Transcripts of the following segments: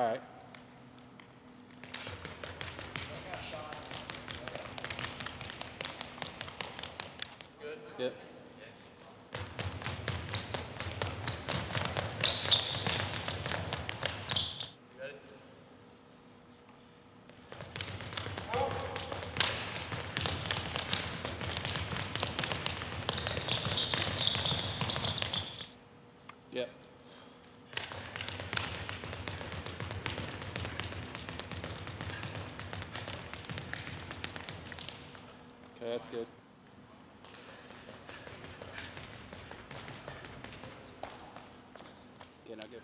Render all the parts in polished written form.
All right. Yep. Okay, that's good. Okay, now good.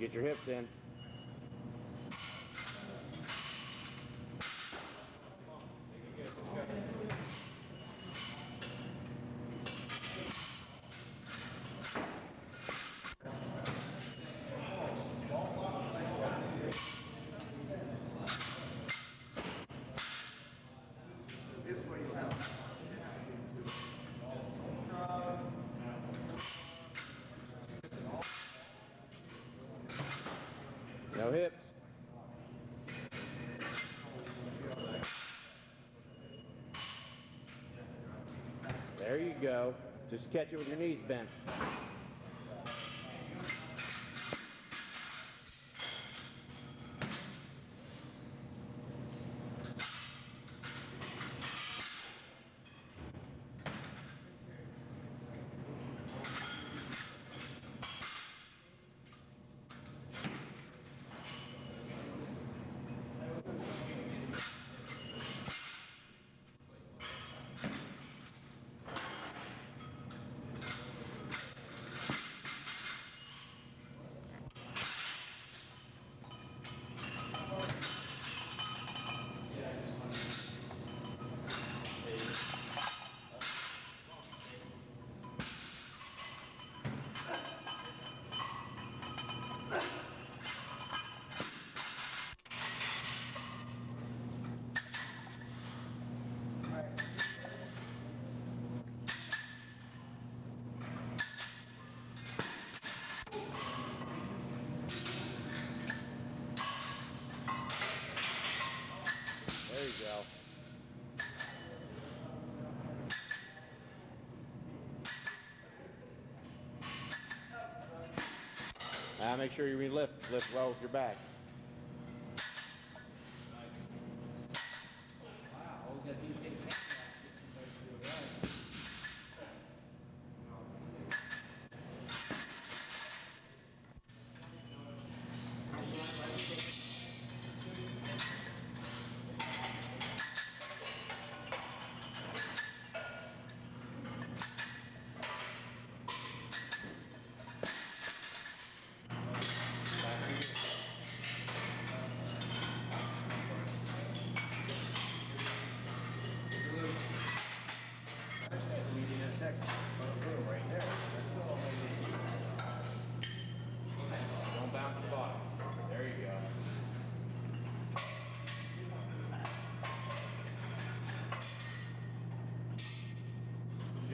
Get your hips in. No hips. There you go. Just catch it with your knees bent. Now make sure you re-lift. Lift well with your back.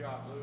shot, Lou.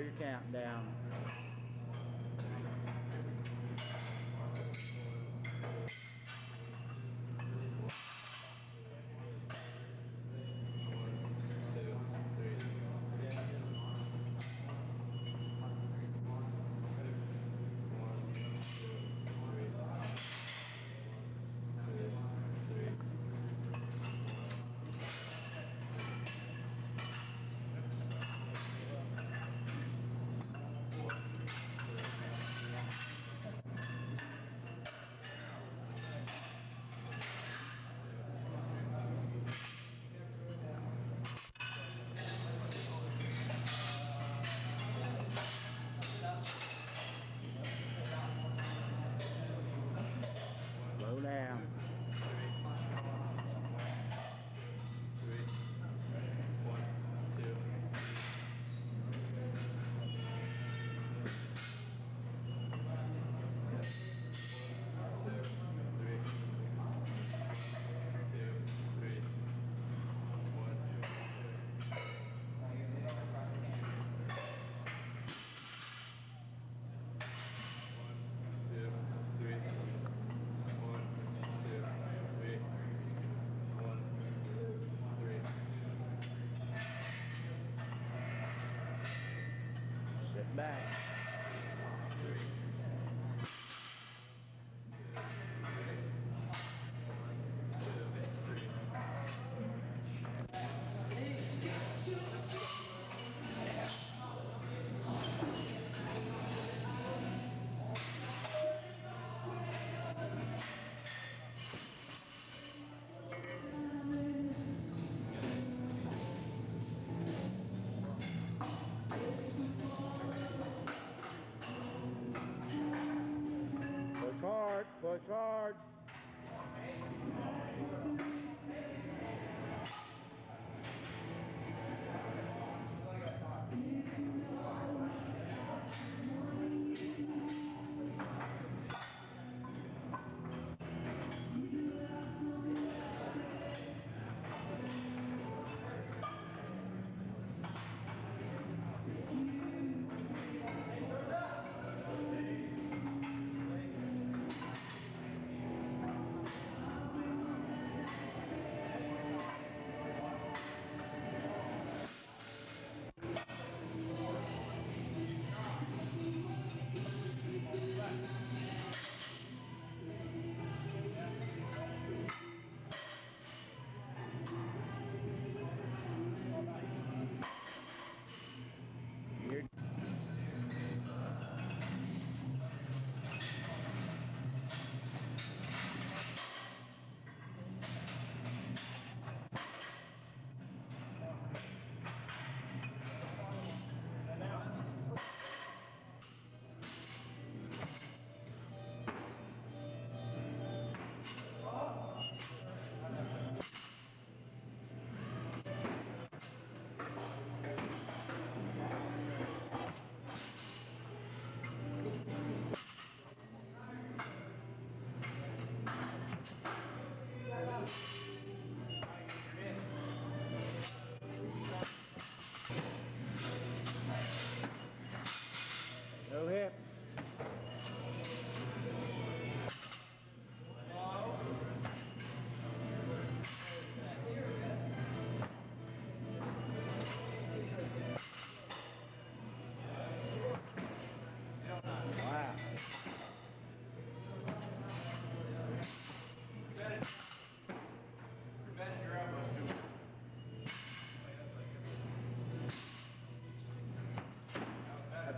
Your countdown. Back.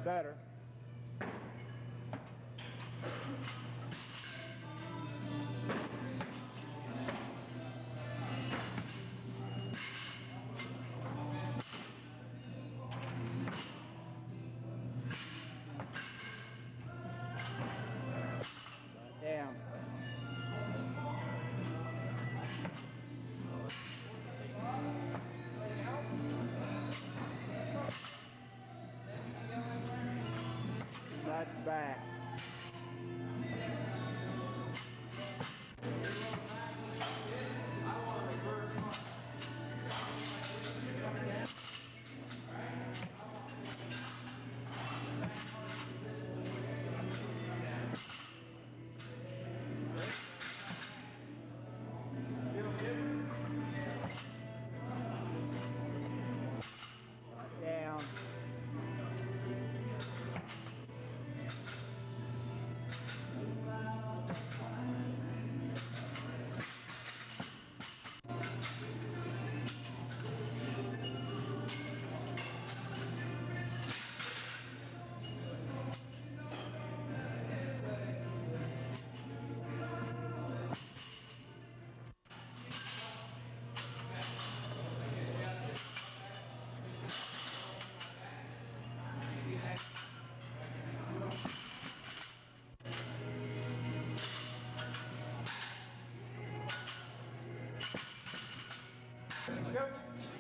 better. Back. Yep.